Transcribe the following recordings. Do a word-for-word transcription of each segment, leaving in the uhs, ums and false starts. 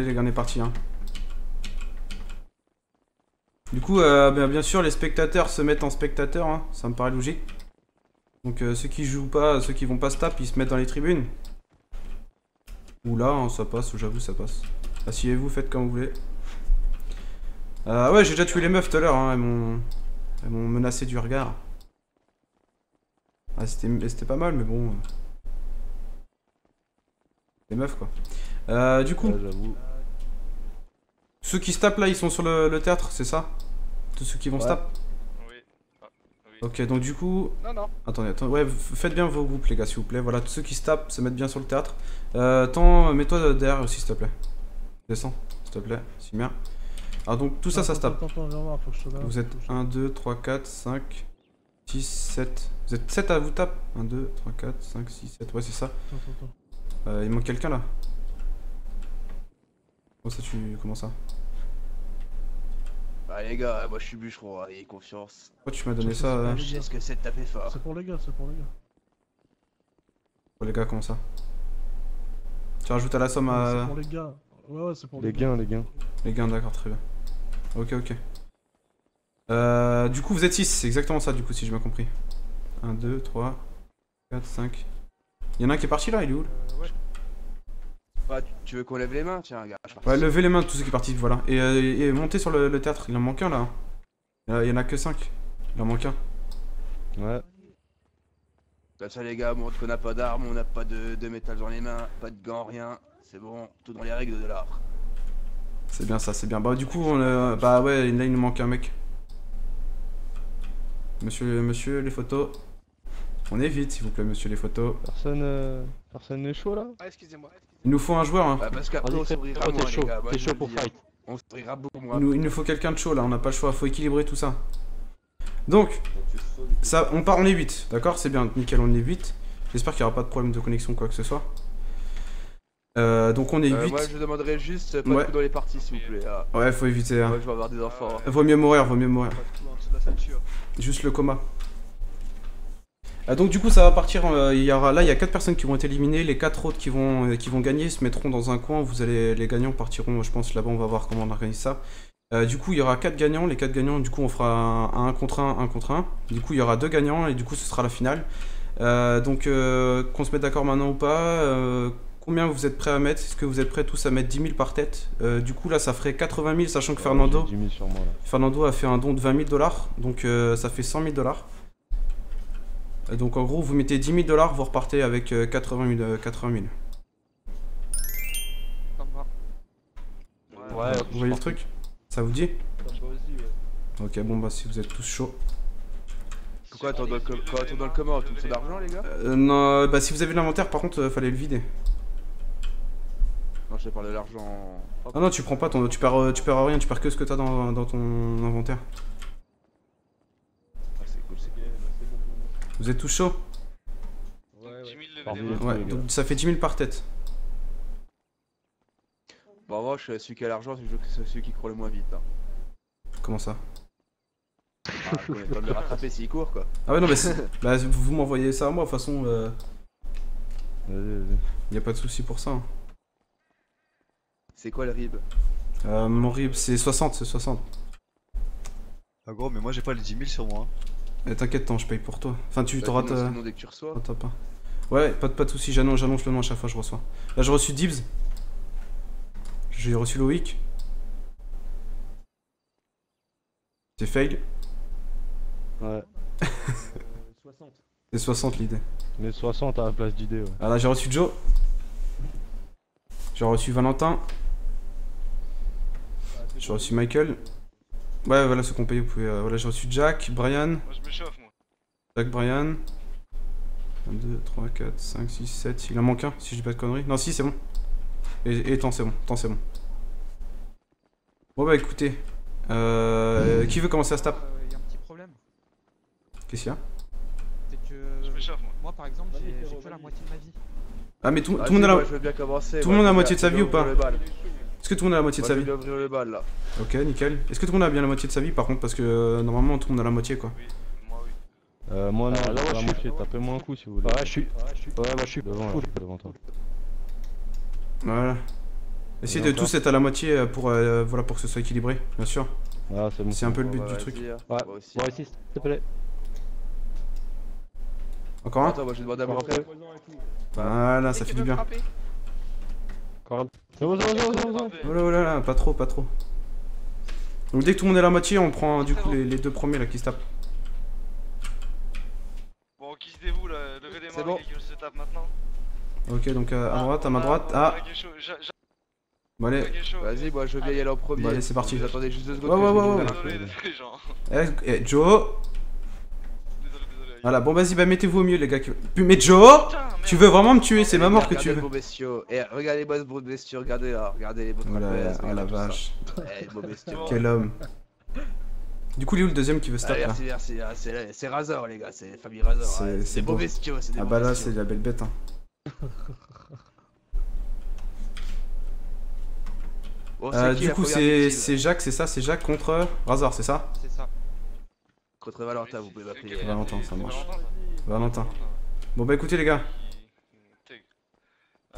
Allez les gars, on est parti. Hein. Du coup, euh, bien, bien sûr, les spectateurs se mettent en spectateurs, hein, ça me paraît logique. Donc euh, ceux qui jouent pas, ceux qui vont pas se taper, ils se mettent dans les tribunes. Ou là, hein, ça passe, j'avoue, ça passe. Asseyez-vous, faites comme vous voulez. Euh, ouais, j'ai déjà tué les meufs tout à l'heure, hein, elles m'ont menacé du regard. Ah, c'était pas mal, mais bon... Les meufs, quoi. Euh, du coup... Ouais, j'avoue. Ceux qui se tapent là, ils sont sur le, le théâtre, c'est ça? Tous ceux qui vont ouais. se taper? Oui. Ah, oui. Ok, donc du coup... Non, non. Attendez, attendez. Ouais, faites bien vos groupes, les gars, s'il vous plaît. Voilà, tous ceux qui se tapent, se mettent bien sur le théâtre. Euh, attends, mets-toi derrière aussi, s'il te plaît. Descends, s'il te plaît. C'est bien. Alors donc, tout ça, ça se tape. Vous êtes un, deux, trois, quatre, cinq, six, sept. Vous êtes sept à vous taper. un, deux, trois, quatre, cinq, six, sept. Ouais, c'est ça. Euh, il manque quelqu'un, là. Comment ça, tu... Comment ça? Bah les gars, moi je suis bûcheron, allez, confiance. Pourquoi tu m'as donné ça, ça je sais ce que c'est de taper fort. C'est pour les gars, c'est pour les gars. Pour les gars, comment ça? Tu rajoutes à la somme à... C'est pour les gars. Ouais, ouais, c'est pour les, les gains, gars. Les gains, les gains. Les gains, d'accord, très bien. Ok, ok. Euh, du coup, vous êtes six, c'est exactement ça, du coup, si j'ai bien compris. un, deux, trois, quatre, cinq. Il y en a un qui est parti, là, il est où? euh, ouais. Ah, tu veux qu'on lève les mains? Tiens, regarde. Ouais, levez les mains, tous ceux qui partent, voilà. Et, euh, et montez sur le, le théâtre, il en manque un là. Hein. Il y en a que cinq. Il en manque un. Ouais. Comme ça, les gars, montre qu'on n'a pas d'armes, on n'a pas de, de métal dans les mains, pas de gants, rien. C'est bon, tout dans les règles de l'art. C'est bien ça, c'est bien. Bah, du coup, on, euh, bah ouais, là, il nous manque un mec. Monsieur, monsieur, les photos. On évite, s'il vous plaît, monsieur, les photos. Personne euh, personne n'est chaud là? Ah, excusez-moi. Il nous faut un joueur. Hein. Bah, parce qu'après, on s'ouvrira pour les gars. Moi, chaud pour fight. On s'ouvrira pour moi. Il nous, il nous faut quelqu'un de chaud là, on n'a pas le choix, faut équilibrer tout ça. Donc, ça, on part, on est huit, d'accord? C'est bien, nickel, on est huit. J'espère qu'il n'y aura pas de problème de connexion, quoi que ce soit. Euh, donc, on est huit. Euh, moi, je demanderais juste pas ouais. de coup dans les parties, s'il vous plaît. Ah. Ouais, faut éviter. Hein. Moi, je vais avoir des enfants. Ah, ouais. Vaut mieux mourir, vaut mieux mourir. Juste le coma. Donc du coup ça va partir, euh, il y aura, là il y a quatre personnes qui vont être éliminées, les quatre autres qui vont, euh, qui vont gagner se mettront dans un coin, vous allez, les gagnants partiront je pense là-bas, on va voir comment on organise ça. Euh, du coup il y aura quatre gagnants, les quatre gagnants du coup on fera un, un contre un, un contre un, du coup il y aura deux gagnants et du coup ce sera la finale. Euh, donc euh, qu'on se mette d'accord maintenant ou pas, euh, combien vous êtes prêts à mettre, est-ce que vous êtes prêts tous à mettre dix mille par tête? Euh, du coup là ça ferait quatre-vingt mille sachant que Fernando, ouais, sur moi, Fernando a fait un don de vingt mille dollars, donc euh, ça fait cent mille dollars. Donc en gros, vous mettez dix mille dollars, vous repartez avec quatre-vingt mille. Ça me va. Ouais, vous voyez le truc? Ça vous dit? Ça me va aussi, ouais. Ok, bon bah si vous êtes tous chauds. Pourquoi attends dans le commun? Tout d'argent les gars? Euh, non, bah si vous avez l'inventaire, par contre, euh, fallait le vider. Non, je te parle de l'argent... Ah non, tu prends pas ton... Tu perds, tu perds rien, tu perds que ce que t'as dans, dans ton inventaire. Vous êtes tous chauds? Ouais, ouais. Donc ça fait dix mille par tête. Bah moi, je suis celui qui a l'argent, c'est celui qui court le moins vite. Hein. Comment ça? Ah, on est en train de le rattraper s'il court quoi. Ah ouais, non, mais bah, vous m'envoyez ça à moi, de toute façon. Euh... Il n'y a pas de souci pour ça. Hein. C'est quoi le rib? euh, Mon rib, c'est soixante, c'est soixante. Ah gros, mais moi j'ai pas les dix mille sur moi. Hein. Eh, t'inquiète, je paye pour toi. Enfin, tu t'auras ta... Ouais, pas, pas de soucis, j'annonce le nom à chaque fois que je reçois. Là, j'ai reçu Dibs. J'ai reçu Loïc. C'est fail. Ouais. C'est soixante l'idée. Mais soixante à la place d'idée, ouais. Ah là, j'ai reçu Joe. J'ai reçu Valentin. Ah, j'ai reçu Michael. Ouais, voilà ce qu'on paye, vous pouvez. Euh, voilà, j'ai reçu Jack, Brian. Moi je me chauffe, moi. Jack, Brian. un, deux, trois, quatre, cinq, six, sept. Il en manque un, si je dis pas de conneries. Non, si, c'est bon. Et, et tant, c'est bon. Tant, c'est bon. Bon, bah écoutez. Euh, mmh. Qui veut commencer à se taper? Il y a un petit problème. Qu'est-ce qu'il y a? C'est que. Je me chauffe, moi. Moi, par exemple, j'ai que la moitié de ma vie. Ah, mais tout le ah, monde a la, ouais, tout ouais, monde a la moitié de sa vie ou pas? Est-ce que tout le monde a la moitié de sa vie? Le bal, là. Ok, nickel. Est-ce que tout le monde a bien la moitié de sa vie par contre? Parce que euh, normalement tout le monde a la moitié quoi. Oui, moi oui. Euh, moi non, ah, là, là, là je suis. Tapez-moi un coup si vous voulez. Ah, je suis. Ouais, bah je suis devant, là, devant toi. Voilà. Essayez de tous être à la moitié pour, euh, voilà, pour que ce soit équilibré, bien sûr. Ah, c'est bon. C'est un peu le but du truc. Ouais, moi aussi, s'il te plaît. Encore un? Attends, moi j'ai demandé à me rappeler. Voilà, ça fait du bien. Encore un. C'est bon, c'est bon, c'est bon. Oh là, oh là là, pas trop, pas trop. Donc dès que tout le monde est à la moitié, on prend du coup les, les deux premiers là qui se tapent. Bon, qui se dévoue là? Levez les mains, bon. Qui se tape maintenant. Ok, donc euh, à droite, à ma droite. Ah! Bon allez, vas-y, moi je vais y aller en premier. Bon allez, c'est parti. Vous attendez juste deux secondes. Ouais, ouais, ouais, ouais. Désolé, désolé, genre. Eh, eh, Joe. Désolé, désolé. Voilà, bon, vas-y, bah mettez-vous au mieux, les gars. Mais Joe, putain, tu veux vraiment me tuer, c'est ma mort que tu veux. Eh, regardez-moi ce beau bestiaux, regardez là, regardez les beaux bestiaux. Oh la vache. Eh, beau bestiaux. Quel homme. Du coup, il est où le deuxième qui veut se taper là? Merci, merci. C'est Razor, les gars, c'est famille Razor. C'est beau bestiaux, c'est des beaux bestiaux. Ah bah là, c'est la belle bête, hein. Bon, euh, qui, du coup c'est Jacques, c'est ça, c'est Jacques contre Razor, c'est ça? C'est ça. Contre Valentin, vous pouvez m'appeler. Valentin, ça marche. Valentin. Bon bah écoutez les gars.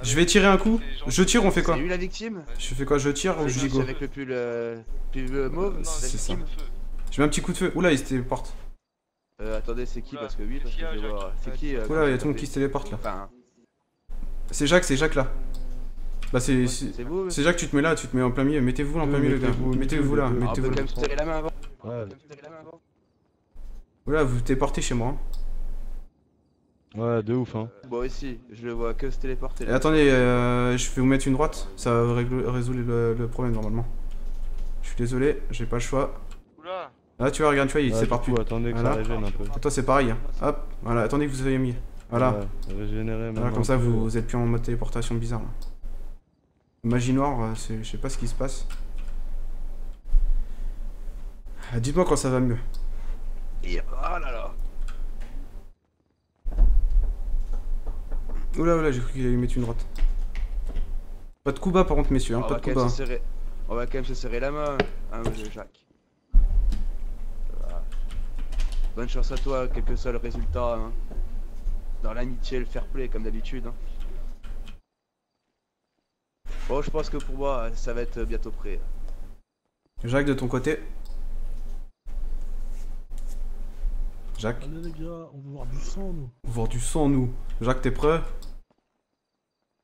Je vais tirer un coup. Je tire, on fait quoi? C'est lui la victime? Je fais quoi? Je tire ou je dis go? Avec le pull, euh, pull mauve. C'est ça. Je mets un petit coup de feu. Oula, il se téléporte. Euh, attendez, c'est qui? Parce que oui, parce que je vais voir. C'est qui? Oula, il y a tout le monde qui se téléporte là. C'est Jacques, c'est Jacques là. Bah c'est Jacques, tu te mets là, tu te mets en plein milieu, mettez-vous là en plein milieu, gars, mettez-vous là, mettez-vous là. Voilà, vous vous téléportez chez moi. Ouais, de ouf hein. Bon ici, je le vois que se téléporter. Attendez, je vais vous mettre une droite, ça va résoudre le problème normalement. Je suis désolé, j'ai pas le choix. Là tu vois, regarde, tu vois, il sépare plus. Attendez que ça régène un peu. Toi c'est pareil, hop, voilà, attendez que vous ayez mis. Voilà, comme ça vous êtes plus en mode téléportation bizarre là. Magie noire, je sais pas ce qui se passe. Ah, dites-moi quand ça va mieux. Et... oh là là. Oula, oula, j'ai cru qu'il allait mettre une droite. Pas de coup bas par contre, messieurs, hein, pas de coup bas. Serrer... on va quand même se serrer la main, hein, Jacques. Voilà. Bonne chance à toi, quel que soit le résultat. Hein. Dans l'amitié, le fair play, comme d'habitude. Hein. Bon, je pense que pour moi, ça va être bientôt prêt. Jacques, de ton côté. Jacques. Allez les gars, on veut voir du sang, nous. On veut voir du sang, nous. Jacques, t'es prêt?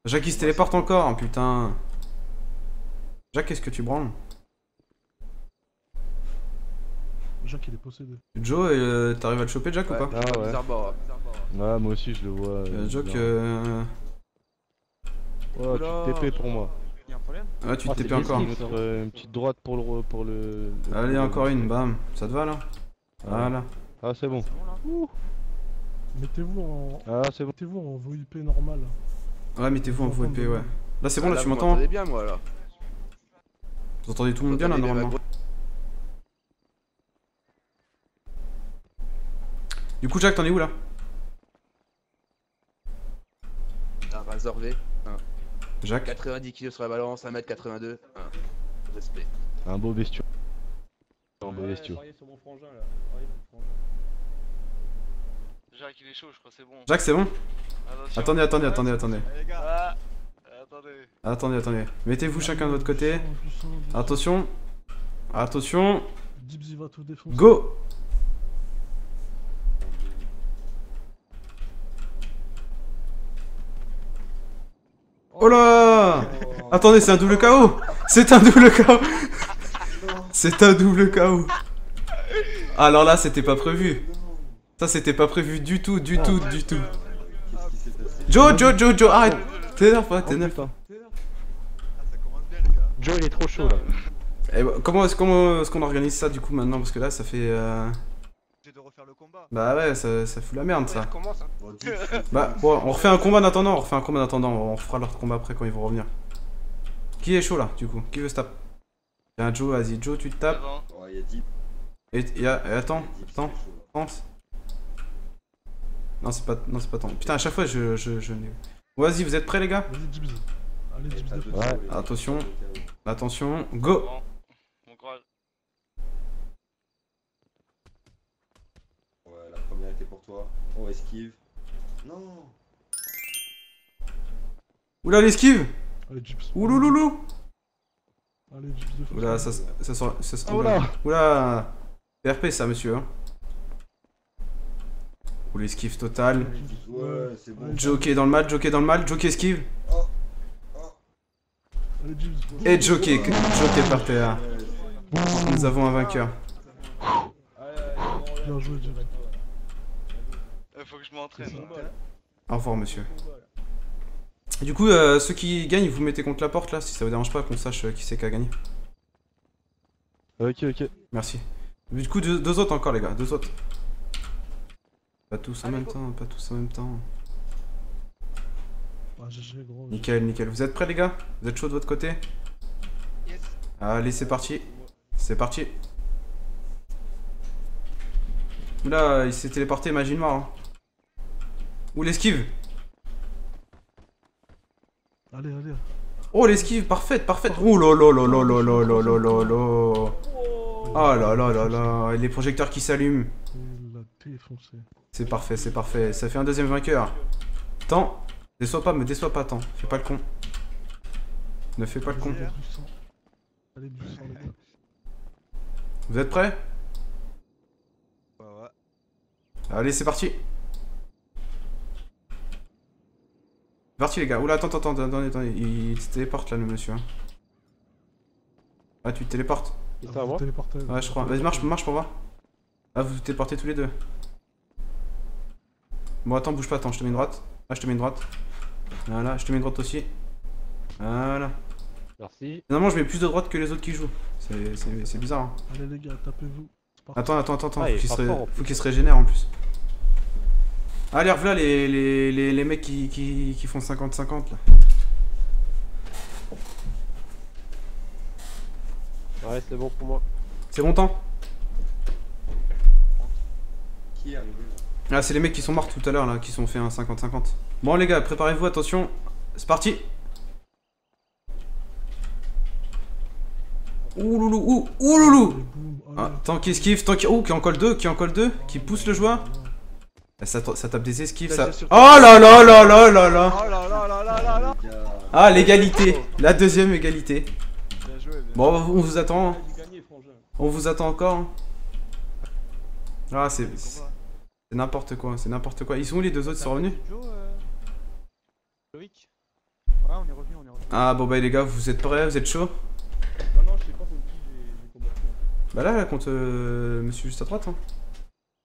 Jacques, il se téléporte encore, putain. Jacques, qu'est-ce que tu branles? Jacques, il est possédé. Joe, euh, t'arrives à le choper, Jacques, ouais, ou pas? Ah, ouais. Arbres, ouais. Ouais, moi aussi, je le vois. Euh, Jacques, euh... ouais, oula, tu T P pour moi. Y a un problème ? Ah, tu ah, T P encore. Euh, une petite droite pour le. Pour le, le allez, le... encore une, bam. Ça te va là ? Voilà. Ah, c'est bon. bon mettez-vous en. Ah, c'est bon. Mettez-vous en V I P normal. Ouais, mettez-vous en V I P, ouais. Là, c'est bon, ah, là, là, tu m'entends ? Vous entendez bien, moi là. Vous entendez tout le monde bien là, normalement ? Du coup, Jacques, t'en es où là ? Ah, réservé. Jacques. quatre-vingt-dix kilos sur la balance, un mètre quatre-vingt-deux. un. Respect. Un beau bestiau. Un beau bestiau. Jacques, il est chaud, je crois, c'est bon. Jacques, c'est bon ? Attendez, attendez, attendez, attendez. Attendez, attendez. Mettez-vous chacun de votre côté. Attention. Attention. Go ! Oh là, oh. Attendez, c'est un double K O. C'est un double K O. C'est un double K O. Alors là, c'était pas prévu. Ça, c'était pas prévu du tout, du tout, du tout. Joe, Joe, Joe, Joe, arrête. T'énerve pas, t'énerve pas. Joe, il est trop chaud là. Et bah, comment est-ce qu'on est qu'on organise ça du coup maintenant? Parce que là, ça fait... Euh... de refaire le combat. Bah ouais, ça, ça fout la merde ça. Commence, hein. Bah bon, on refait un combat en attendant, on refait un combat en attendant, on refera leur combat après quand ils vont revenir. Qui est chaud là du coup? Qui veut se taper? Tiens Joe, vas-y Joe, tu te tapes. Et, et, et attends, attends, pense. Non c'est pas, non c'est pas tant. Putain à chaque fois je, je, je... Vas-y, vous êtes prêts les gars? Allez, ouais. Attention, attention, go. Pour toi, on esquive. Non. Oula l'esquive. Oulouloulou. Allez, oula, ça, ça sent... Ça sent... Ah, oula. Oula. P R P ça, monsieur. Hein. Ou l'esquive totale. Ouais, c'est bon. Joker dans le mal, joker dans le mal, joker esquive. Oh. Oh. Allez, et joker, joker par terre. Ouais, nous avons un vainqueur. Bien joué, Joker. Il faut que je m'entraîne. Au revoir, monsieur. Du coup, euh, ceux qui gagnent, vous mettez contre la porte là, si ça vous dérange pas, qu'on sache euh, qui c'est qui a gagné. Ok, ok. Merci. Mais du coup, deux, deux autres encore, les gars, deux autres. Pas tous en allez, même go. Temps, pas tous en même temps. Ouais, j'ai gros. Nickel, nickel. Vous êtes prêts, les gars? Vous êtes chaud de votre côté? Yes. Allez, c'est parti. C'est parti. Oula, il s'est téléporté, magie noire. Hein. Ou l'esquive. Allez, allez. Oh, l'esquive, parfaite, parfaite. Oh là là là là là là là là là là. Oh là là là là. Et les projecteurs qui s'allument. C'est parfait, c'est parfait. Ça fait un deuxième vainqueur. Tant. Déçois pas, me déçois pas, tant. Fais pas le con. Ne fais pas le con. Vous êtes prêts? Allez, c'est parti. Parti les gars, oula attends, attends, attends, attends, il se téléporte là le monsieur. Ah tu te téléportes. Ah, vous téléportez. Ouais je crois, vas-y marche, marche pour voir. Ah vous vous téléportez tous les deux. Bon attends, bouge pas, attends, je te mets une droite. Ah je te mets une droite. Voilà, je te mets une droite aussi. Voilà. Merci. Normalement je mets plus de droite que les autres qui jouent. C'est bizarre hein. Allez les gars, tapez-vous. Attends, attends, attends, attends, ah, faut qu'il se, ré... qu se régénère en plus. Allez, revoilà les, les, les, les mecs qui, qui, qui font cinquante cinquante là. Ouais, c'est bon pour moi. C'est bon temps. Qui est arrivé là? Ah, c'est les mecs qui sont morts tout à l'heure là, qui sont fait un cinquante cinquante. Bon les gars, préparez-vous, attention, c'est parti. Ouh loulou, ouh, ouh loulou. Ah, tant qu'il esquive, tant qu'il... Oh, qui en colle deux, qui en colle deux, qui pousse le joueur. Ça, ça tape des esquives, ça... Oh là là là là là là. Ah, l'égalité. La deuxième égalité. Bon, on vous attend. Hein. On vous attend encore. Hein. Ah, c'est... C'est n'importe quoi, c'est n'importe quoi. Ils sont où les deux autres, sont revenus? Ah, bon bah les gars, vous êtes prêts, vous êtes chauds? Non, non, je sais pas contre qui j'ai combattu. Bah là, là contre euh, monsieur juste à droite, hein.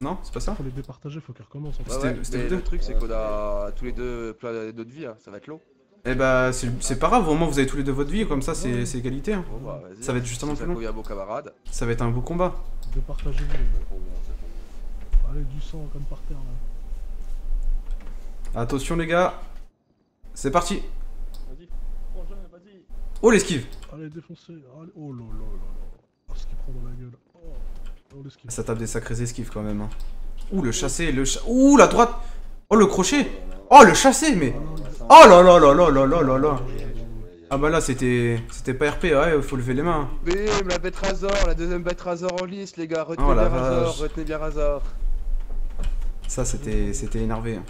Non, c'est pas ça. Faut les départager, faut qu'ils recommencent. En fait. Bah ouais, c'était le truc, c'est qu'on a tous les deux plein d'autres vies, hein. Ça va être long. Eh bah, c'est pas grave, au moins vous avez tous les deux votre vie, comme ça c'est ouais, égalité. Hein. Bon, bah, ça va être justement plus long. Un beau camarade. Ça va être un beau combat. Départagez-vous. Bon. Allez, du sang comme par terre là. Attention les gars, c'est parti. Vas-y, vas-y. Oh l'esquive. Allez, défoncez. Allez. Oh là là là. Oh, ce qu'il prend dans la gueule. Oh. Ça tape des sacrés esquives quand même. Hein. Ouh le chassé, le cha... Ouh la droite. Oh le crochet. Oh le chassé mais. Oh là là là là là là là là. Ah bah là c'était c'était pas R P, ouais faut lever les mains. Bim la bête Razor, la deuxième bête Razor en lice les gars, retenez oh, bien Razor, retenez bien Razor. Ça c'était c'était énervé. Hein.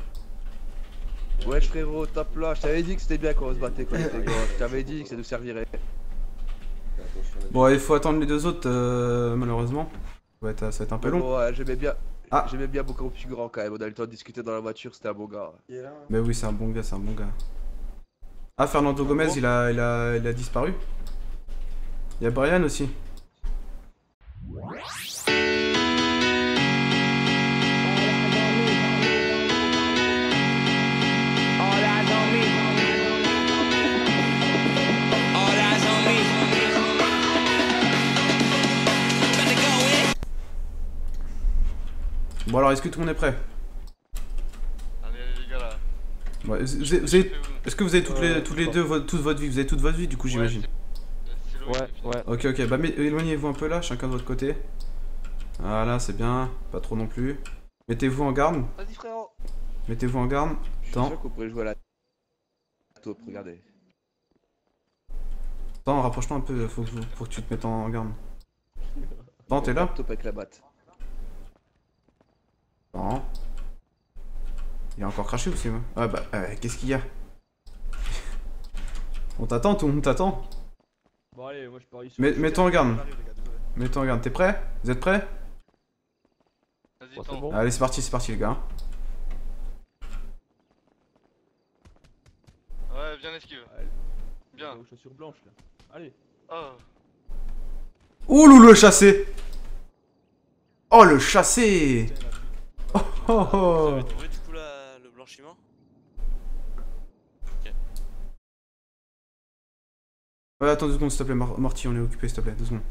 Ouais frérot, tape là, je t'avais dit que c'était bien quand on se battait quand on était gros, je t'avais dit que ça nous servirait. Bon il faut attendre les deux autres euh, malheureusement. Ça va, être, ça va être un peu long. Bon, ouais, j'aimais bien, ah. j'aimais bien beaucoup plus grand quand même. On a eu le temps de discuter dans la voiture, c'était un bon gars. Mais oui, c'est un bon gars, c'est un bon gars. Ah, Fernando Gomez, bon. il, a, il, a, il a disparu. Il y a Brian aussi. Bon alors, est-ce que tout le monde est prêt? Allez, allez les gars là. Ouais, est-ce que vous avez toutes euh, les, toutes les deux, vo toute votre vie? Vous avez toute votre vie du coup j'imagine. Ouais, ouais, ouais. Ok, ok, bah éloignez-vous un peu là, chacun de votre côté. Voilà, c'est bien, pas trop non plus. Mettez-vous en garde. Vas-y frérot. Mettez-vous en garde. Tant. Je suis sûr qu'on pourrait jouer à la taupe, regardez. Attends, rapproche-toi un peu, faut que, vous... faut que tu te mettes en garde. Tant, t'es là? Taupe avec la batte. Non. Il a encore craché aussi moi. Ah bah euh, qu'est-ce qu'il y a? On t'attend tout, on t'attend. Bon allez, moi je parie sur... Mets-toi en garde. Mets-toi en garde, t'es prêt? Vous êtes prêts? Vas-y, bon, bon. Allez, c'est parti, c'est parti les gars. Ouais, bien esquive. Allez. Bien. Aux chaussures blanches là. Allez. Oh. Oh loulou le chassé. Oh le chassé. Putain, oh oh oh. Vous avez trouvé du coup la... le blanchiment? Ok. Ouais, attends deux secondes s'il te plaît, Morty, on est occupé s'il te plaît, deux secondes.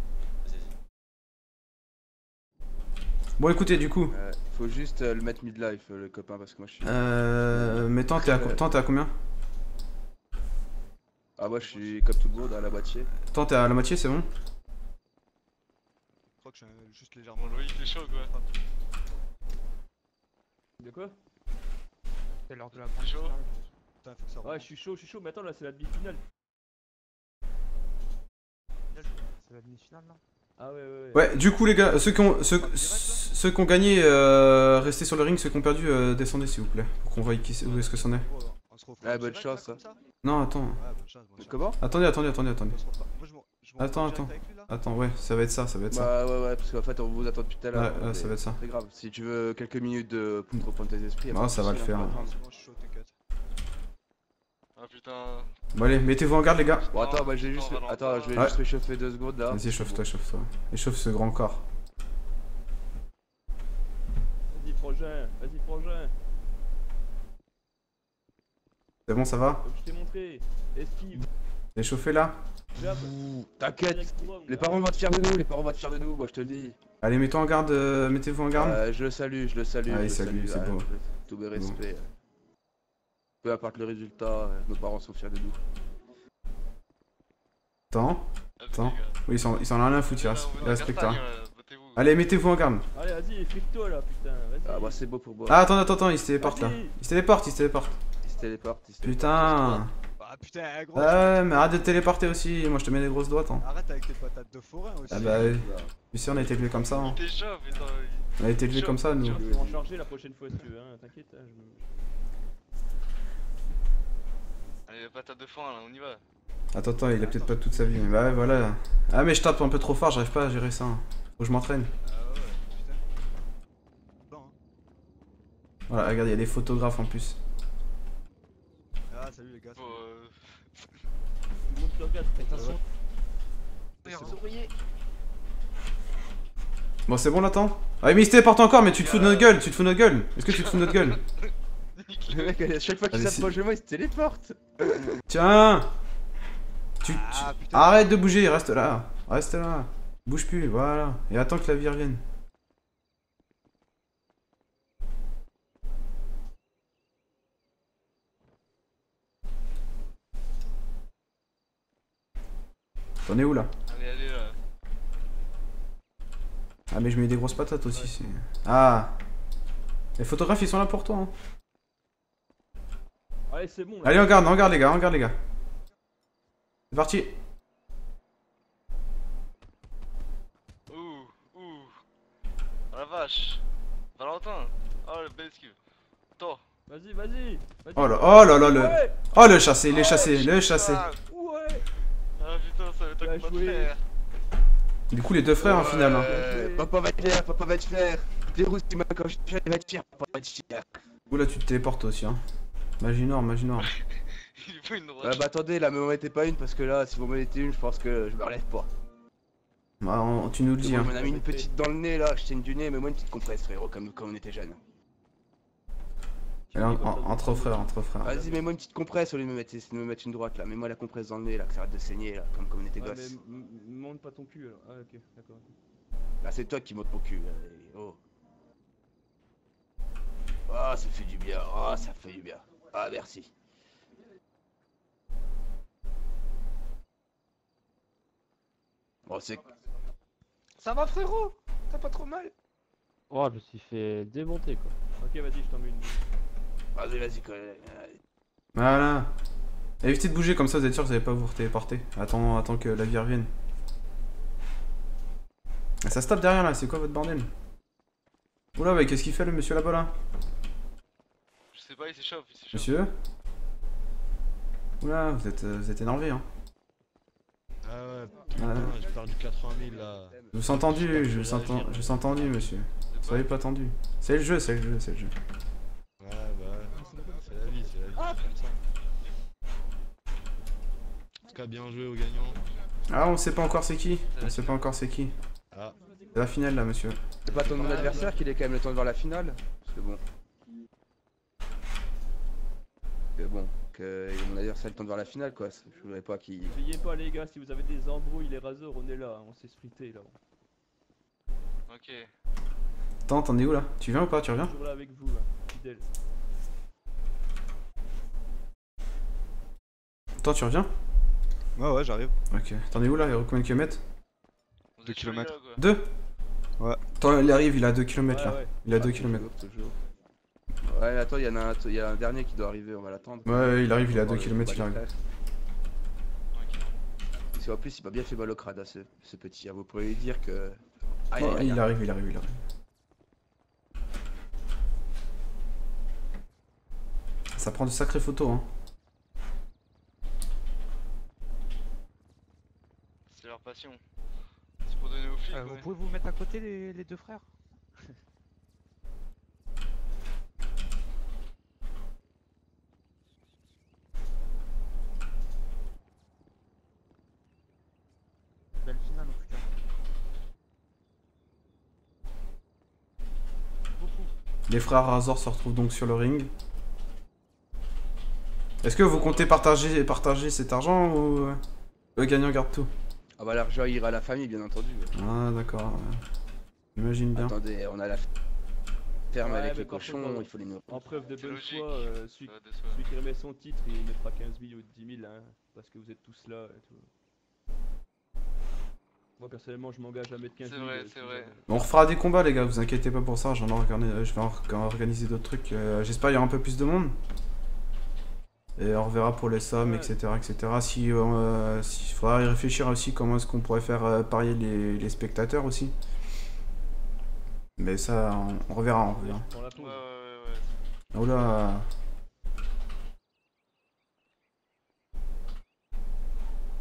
Bon écoutez du coup euh, faut juste euh, le mettre midlife euh, le copain parce que moi je suis... Euh... Mais tant t'es à, co à combien? Ah moi je suis comme tout le monde à la moitié. Tant t'es à la moitié c'est bon? Je crois que je suis juste légèrement... Loïc est chaud quoi. De quoi? C'est l'heure de la branche. Ouais je suis chaud, je suis chaud mais attends là c'est la demi-finale. C'est la demi-finale là? Ah ouais, ouais, ouais. Ouais, du coup les gars, ceux qui ont, ceux, direct, ceux qui ont gagné, euh, restez sur le ring, ceux qui ont perdu, euh, descendez s'il vous plaît, pour qu'on voie qui, où est-ce que c'en est. Ah bonne chance ça. Non attends. Ouais, bonne chance, bonne chance. Comment? Attendez, attendez, attendez, attendez. Attends, attends. Attends, ouais, ça va être ça, ça va être bah, ça. Ouais, ouais, parce qu'en fait on vous attend depuis tout à l'heure. Ouais, ouais, ça va être ça. C'est grave, si tu veux quelques minutes de... pour reprendre tes esprits. Ah ça va le faire. Ah putain. Bon allez, mettez-vous en garde les gars. Bon attends, bah j'ai juste... Attends, je vais ouais. juste réchauffer deux secondes là. Vas-y, chauffe-toi, chauffe-toi. Échauffe ce grand corps. Vas-y, frangin, vas-y, frangin. C'est bon, ça va? Je t'ai montré, esquive. T'es chauffé là? T'inquiète, les parents vont te faire de nous, les parents vont te faire de nous, moi je te le dis. Allez, mets-toi en garde, euh, mettez-vous en garde. Euh, je le salue, je le salue. Allez, salut, c'est beau. Tous mes respects. Peu importe le résultat, nos parents sont fiers de nous. Attends, attends. Oui, ils s'en ont rien à foutre, ils respectent. Allez, mettez-vous en garde. Allez, vas-y, flic-toi là, putain. Ah, bah c'est beau pour moi. Ah, attends, attends, attends, ils se téléportent là. Ils se téléportent, ils se téléportent. Ils se téléportent, ils se téléportent. Putain. Ah, putain, gros. Ouais, mais arrête de téléporter aussi, moi je te mets des grosses doigts. Arrête avec tes patates de forain aussi. Ah, bah oui. Tu sais, on a été élevés comme ça. Hein. On a été élevés comme ça, nous. Je vais en charger la prochaine fois si tu veux, hein, t'inquiète. Allez, patate de foin là, on y va. Attends, attends, il a peut-être pas toute sa vie, mais bah ouais, voilà. Ah, mais je tape un peu trop fort, j'arrive pas à gérer ça. Hein. Faut que je m'entraîne. Ah ouais, putain. Bon, hein. Voilà, regarde, il y a des photographes en plus. Ah, salut les gars. Bon, euh... Tout le monde te regarde, bon, c'est bon, l'attend. Ah, mais il se téléporte encore, mais tu te fous de notre gueule, tu te fous de notre gueule. Est-ce que tu te fous de notre gueule? Le mec, à chaque fois qu'il s'approche de moi, il se téléporte. Tiens tu, tu... Ah, arrête de bouger, reste là. Reste là. Bouge plus, voilà. Et attends que la vie revienne. T'en es où là? Allez, allez là. Ah mais je mets des grosses patates aussi. Ouais. Ah. Les photographes, ils sont là pour toi. Hein. Allez, c'est bon. Allez, on garde, on garde les gars, on garde les gars. C'est parti. Ouh, ouh. La vache. Valentin. Oh, le bel esquive. Attends. Vas-y, vas-y. Vas oh là, oh là là, le. Ouais. Oh, le chassé, il est chassé, le chassé. Ouais. Ah putain, ça va être un combat de frères. Du coup, les deux frères en finale. Euh, hein. Papa va être fier, papa va être fier. Déroute, il m'a quand je te va être fier, papa va être fier. Oula, tu te téléportes aussi, hein. Maginor, Maginor. Il faut une droite. Ah bah attendez, là, mais on mettait pas une parce que là, si vous m'en mettez une, je pense que je me relève pas. Bah, on, tu nous le dis. Hein. On a mis une petite dans le nez là, je tienne du nez, mais moi une petite compresse, frérot, comme quand on était jeune. En, en, entre frères, entre frères. Vas-y, mets-moi une petite compresse au lieu de me mettre, de me mettre une droite là. Mets-moi la compresse dans le nez là, que ça arrête de saigner là, comme, comme on était ouais, gosse. Mais monte pas ton cul alors. Ah, ok, d'accord. Là, c'est toi qui monte ton cul. Allez, oh. Ah, oh, ça fait du bien, ah, oh, ça fait du bien. Ah merci. Bon c'est... Ça va frérot? T'as pas trop mal? Oh je me suis fait démonter quoi. Ok vas-y je t'en mets une. Vas-y vas-y quoi. Voilà. Évitez de bouger comme ça vous êtes sûr que vous allez pas vous téléporter. Attends, attends que la vie revienne. Ça se tape derrière là, c'est quoi votre bordel? Oula mais qu'est-ce qu'il fait le monsieur là-bas là? Bah, il s'échauffe, il s'échauffe. Monsieur? Oula, vous êtes, vous êtes énervé hein. Ah ouais, putain, ah, je parle du quatre-vingt mille là. Je vous entendu, je vous entends, je vous entendu monsieur. Soyez pas tendu. C'est le jeu, c'est le jeu, c'est le jeu. Ouais bah, c'est la vie, c'est la vie. Ah, en tout cas, bien joué au gagnant. Ah, on sait pas encore c'est qui. On sait pas encore c'est qui. Ah. C'est la finale là monsieur. C'est pas ton ah, adversaire bah. Qu'il ait quand même le temps de voir la finale. C'est bon. Que bon, que mon adversaire a le temps de voir la finale quoi, je voudrais pas qu'il... N'oubliez pas les gars, si vous avez des embrouilles, les Razor, on est là, on s'est splitté là. Ok. Attends, t'en es où là? Tu viens ou pas? Tu reviens? Je suis toujours là avec vous là, fidèle. Attends, tu reviens? Ouais ouais, j'arrive. Ok, t'en es où là? Il y a combien de kilomètres? deux kilomètres. deux? Ouais. Attends, il arrive, il a deux kilomètres ouais, là. Ouais. Il a deux kilomètres. Ouais, attends, il y en a un, il y a un dernier qui doit arriver, on va l'attendre. Ouais, il arrive, il est à deux kilomètres, il arrive. Parce qu'en plus, il m'a bien fait mal au crâne, ce, ce petit. Vous pouvez lui dire que... Ah, oh, il, il, il arrive, il arrive, il arrive. Ça prend de sacrées photos, hein. C'est leur passion. C'est pour donner aux filles. Euh, vous pouvez vous mettre à côté les, les deux frères? Les frères Razor se retrouvent donc sur le ring. Est-ce que vous comptez partager, partager cet argent ou le gagnant garde tout? Ah bah l'argent ira à la famille bien entendu. Ah d'accord. J'imagine bien. Attendez, on a la ferme ouais, avec les cochons, il faut les nourrir. En preuve de bonne foi, euh, celui, celui qui remet son titre, il mettra quinze mille ou dix mille hein, parce que vous êtes tous là et tout. Moi personnellement je m'engage à mettre quinze. C'est vrai, c'est vrai. On refera des combats les gars, vous inquiétez pas pour ça, j'en ai regardé, je vais en organiser d'autres trucs. Euh, J'espère qu'il y aura un peu plus de monde. Et on reverra pour les sommes, ouais. et cetera et cetera. Si euh, si, faudra y réfléchir aussi comment est-ce qu'on pourrait faire euh, parier les, les spectateurs aussi. Mais ça, on, on reverra, on reverra. Ouais, ouais, ouais, ouais. Oh là.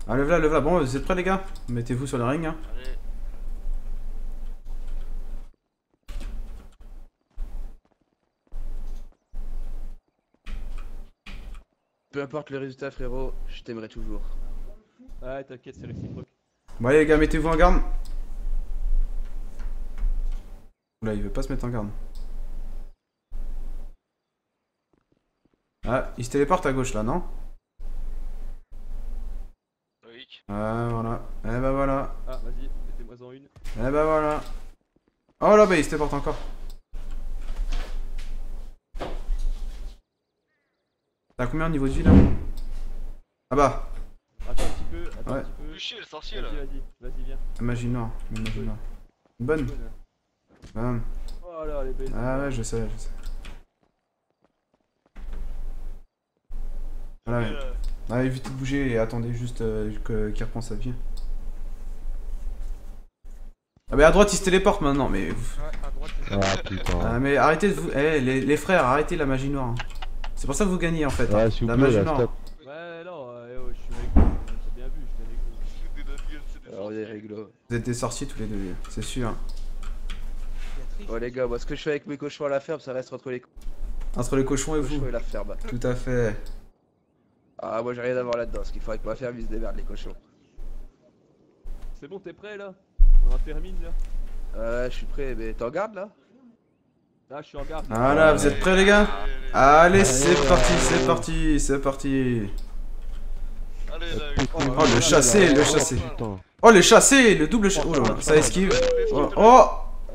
Ah, lève là, lève là, bon, vous êtes prêts les gars? Mettez-vous sur le ring. Hein. Allez. Peu importe le résultat, frérot, je t'aimerai toujours. Ouais, t'inquiète, c'est réciproque. Bon, allez les gars, mettez-vous en garde. Oula, il veut pas se mettre en garde. Ah, il se téléporte à gauche là, non? Ah voilà, eh bah voilà. Ah vas-y, mettez-moi en une. Eh bah voilà. Oh là bah il se téléporte encore. T'as combien au niveau de vie là? Ah bah. Attends un petit peu, attends ouais. un petit peu. Bûcher le sorcier là. Vas-y, vas-y, viens. Imagine là, imagine là. Une bonne. Bonne. Oh là, elle est belle. Ah ouais, je sais, je sais. Voilà. Ouais. Allez, vite de bouger et attendez juste euh, qu'il reprend sa vie. Ah mais à droite il se téléporte maintenant mais... Ouais, à droite, ah putain... Ah mais arrêtez de vous... Eh les, les frères, arrêtez la magie noire. C'est pour ça que vous gagnez en fait. Ouais, hein, si vous la magie noire. Ouais non, euh, je suis avec vous, j'ai bien vu, j'étais avec vous. Vous êtes des sorciers tous les deux, c'est sûr. Oh les gars, moi ce que je fais avec mes cochons à la ferme, ça reste entre les... Entre les cochons et vous. Cochons et la ferme. Tout à fait. Ah moi j'ai rien à voir là-dedans, ce qu'il faudrait que ma ferme ils se démerdent les cochons. C'est bon t'es prêt là? On en termine là? Euh je suis prêt mais t'es en garde là? Là je suis en garde. Ah là vous êtes prêts les gars? Allez c'est parti, c'est parti, c'est parti. Oh le chassé, le chassé. Oh le chassé, le double chassé. Oh là ça esquive. Oh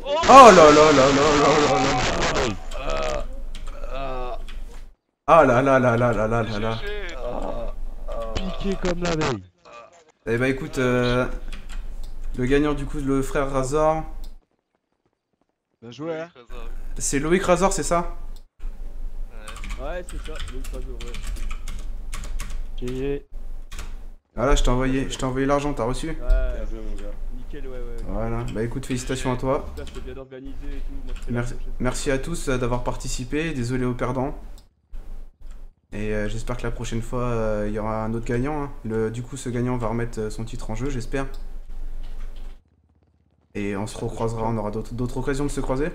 oh là là là là là là. Ah là là là là là là là là. Comme la veille. Et bah écoute, euh, le gagnant du coup, le frère Razor. Bien joué. Hein. C'est Loïc Razor, c'est ça? Ouais, ouais c'est ça. Loïc Razor. Ouais. Okay. Ah là, je t'ai envoyé, je t'ai envoyé l'argent, t'as reçu? Ouais. Bien joué, mon gars. Nickel, ouais, ouais. Voilà. Bah écoute, félicitations à toi. Bien organisé et tout. Moi, merci, merci à tous d'avoir participé. Désolé aux perdants. Et euh, j'espère que la prochaine fois, euh, il y aura un autre gagnant. Hein. Le, du coup, ce gagnant va remettre son titre en jeu, j'espère. Et on se recroisera, on aura d'autres occasions de se croiser.